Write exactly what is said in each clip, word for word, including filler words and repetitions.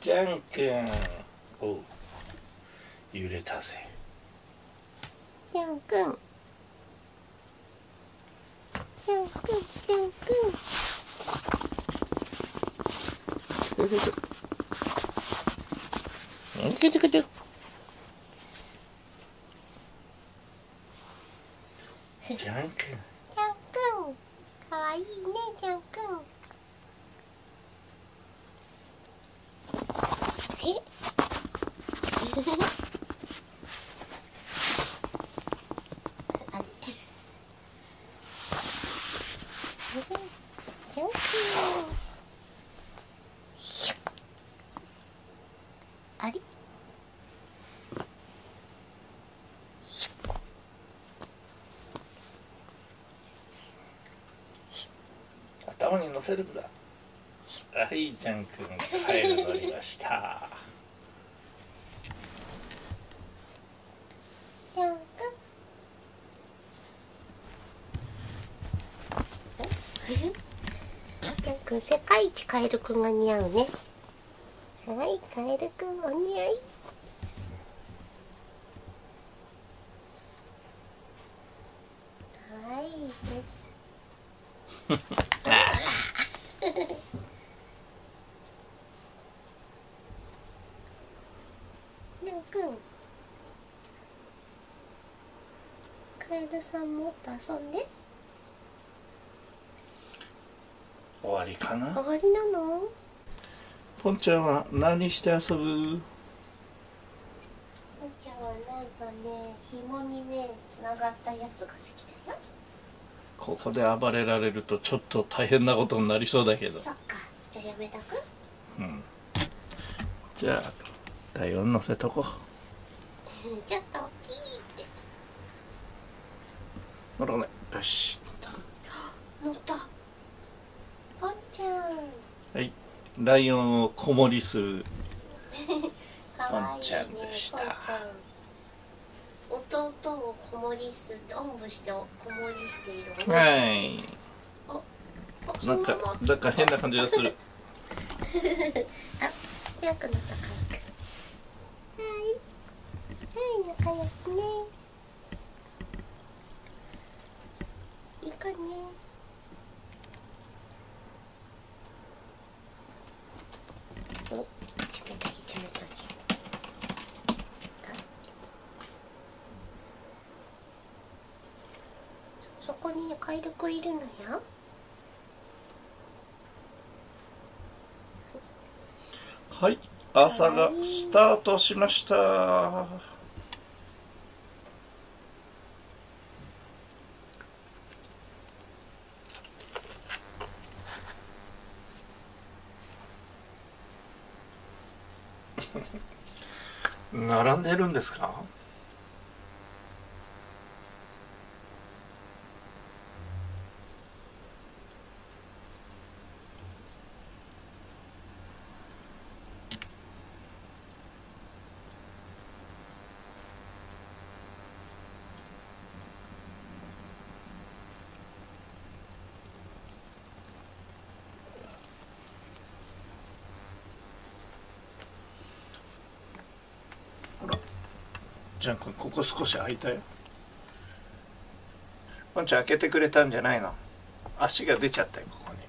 じゃんけん。おう、揺れたぜ。じゃんくん、じゃんくん、じゃんくん。ふふふ。うん、くてくて。じゃんくん。じゃんくん。かわいいね、じゃんくん。え。あれ？頭に乗せるんだ。はい、ジャン君、帰る乗りました。ジャン君。ジャン君、世界一カエル君が似合うね。はい、カエルくんお似合い。可愛いです。ジャンくん、カエルさんもっと遊んで。終わりかな。終わりなの？ポンちゃんは何して遊ぶ？ポンちゃんはなんかね、紐にね、つながったやつが好きだよ。ここで暴れられるとちょっと大変なことになりそうだけど。そっか、じゃあやめとく？うん。じゃあ、ライオン乗せとこう。ちょっと大きいって。乗らない。よし、乗った。乗った。ポンちゃん。はい。ライオンを子守りするポンちゃんでした。いいね、弟を子守りする、おんぶして子守りしているお兄ちゃん。はい。お、なんかなんか変な感じがする。あ、強くなったか。はい、はい、仲良くね。いいかね。そこにね、カエルくんいるのよ。はい、朝がスタートしました。並んでるんですか？じゃんくん、ここ少し空いたよ。ポンちゃん開けてくれたんじゃないの？足が出ちゃったよ、ここに。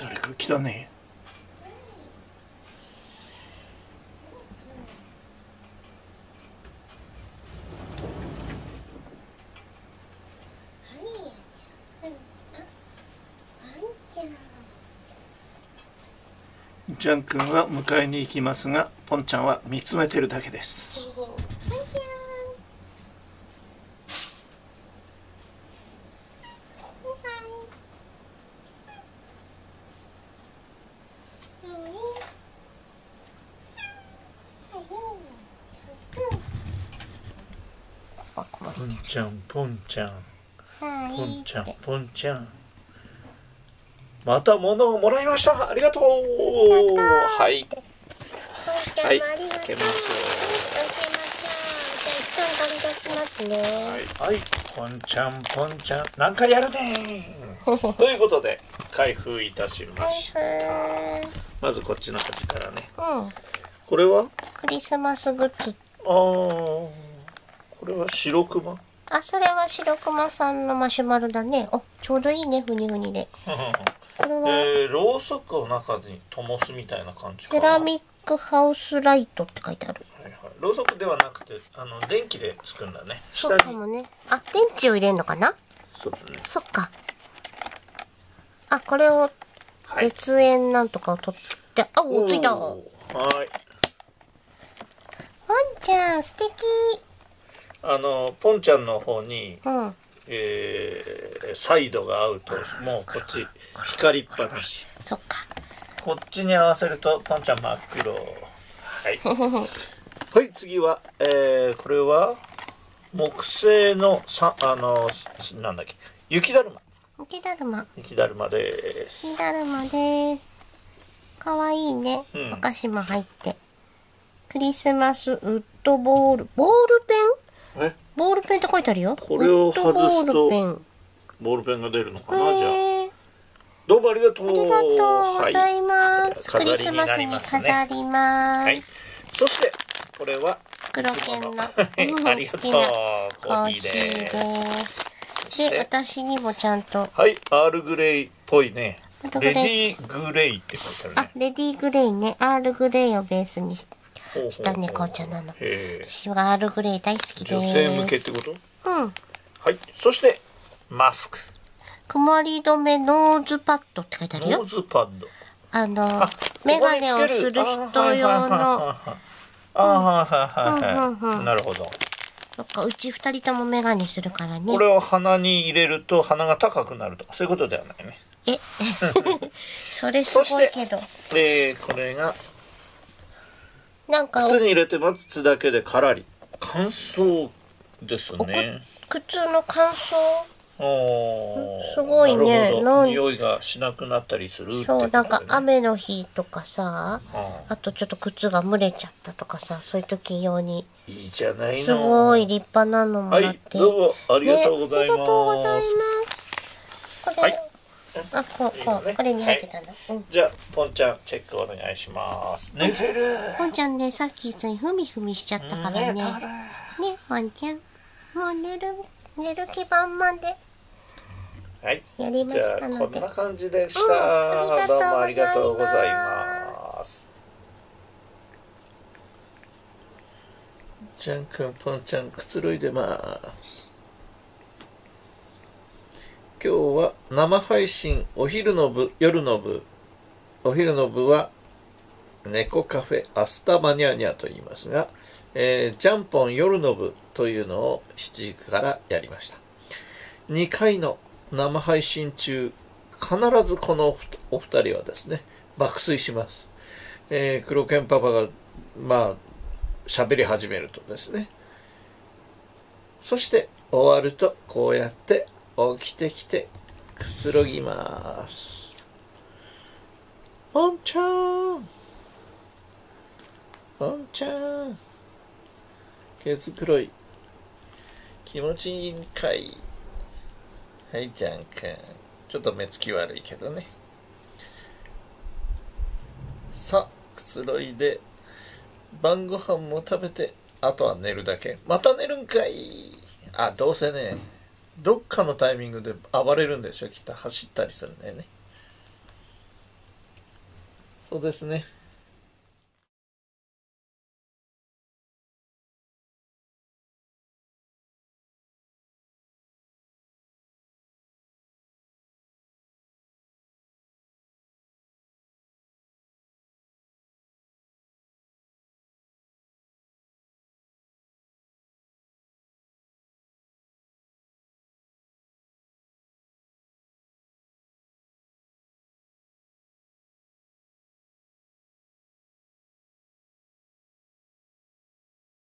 誰か来たね。ジャン君は迎えに行きますが、ポンちゃんは見つめてるだけです。Oh. ポンちゃんポンちゃんポンちゃんポンちゃん、また物をもらいました、ありがとう。はい、はい、開けます。はい、ポンちゃんポンちゃん何回やるねーということで開封いたしました。まずこっちの端からね、これはクリスマスグッズ。ああ、これは白クマ。あ、それは白クマさんのマシュマロだね。お、ちょうどいいね、ふにふにで。これは、えー、ろうそくを中に灯すみたいな感じかな。セラミックハウスライトって書いてある。はいはい。ろうそくではなくて、あの電気でつくんだね。そうかもね。あ、電池を入れるのかな。そうだね。そっか。あ、これを絶縁なんとかを取って、はい、あ、お、ついた。はい。ポンちゃん素敵。あのポンちゃんの方に、うん、えー、サイドが合うともうこっち光っぱなし。そっか。こっちに合わせるとポンちゃん真っ黒。はい。はい、次は、えー、これは木製のさあのなんだっけ、雪だるま。雪だるま。雪だるまです。雪だるまです。可愛いね。うん、お菓子も入って。クリスマスウッドボール、ボールペン？ボールペンって書いてあるよ。これを外すとボールペンが出るのかな。じゃあどうもありがとう。ありがとうございます。クリスマスに飾ります。そしてこれは黒犬のありがとうコーヒーです。で、私にもちゃんと、はい、アールグレイっぽいね。レディーグレイって書いてあるね。あ、レディーグレイね。アールグレイをベースにして。下猫ちゃんなの。私はアールグレイ大好きです。女性向けってこと？うん。はい。そしてマスク。曇り止めノーズパッドって書いてあるよ。ノーズパッド。あのメガネをする人用の。あはいはいはい。なるほど。なんかうち二人ともメガネするからね。これを鼻に入れると鼻が高くなるとかそういうことではないね。え、それすごいけど。でこれが。なんか靴に入れて待つだけでからり乾燥ですね。靴の乾燥。すごいね。匂いがしなくなったりするってことね。そう、なんか雨の日とかさ、あとちょっと靴が蒸れちゃったとかさ、そういう時用にいいじゃないの。すごい立派なのもあって。はい、どうもありがとうございます。ありがとうございます。これ。あ、こう、こう、これに入ってたんだ。じゃあ、ポンちゃん、チェックお願いします。寝てる。ポンちゃんね、さっき、ふみふみしちゃったからね。ね、ポンちゃん。もう寝る、寝る基盤まで。はい。やりましたので。こんな感じでした。どうもありがとうございます。ジャン君、ポンちゃん、くつろいでます。今日は生配信お昼の部、夜の部、お昼の部は猫カフェアスタマニャニャと言いますが、えー、ジャンポン夜の部というのをしちじからやりました。にかいの生配信中、必ずこのお二人はですね、爆睡します。えー、黒犬パパが、まあ、喋り始めるとですね、そして終わるとこうやって、起きてきてくつろぎます。ポンちゃん、ポンちゃん、毛づくろい気持ちいいんかい。はいじゃんくん、ちょっと目つき悪いけどね。さあくつろいで晩ご飯も食べて、あとは寝るだけ。また寝るんかい。あ、どうせね。どっかのタイミングで暴れるんでしょ、きっと走ったりするんだよね。そうですね。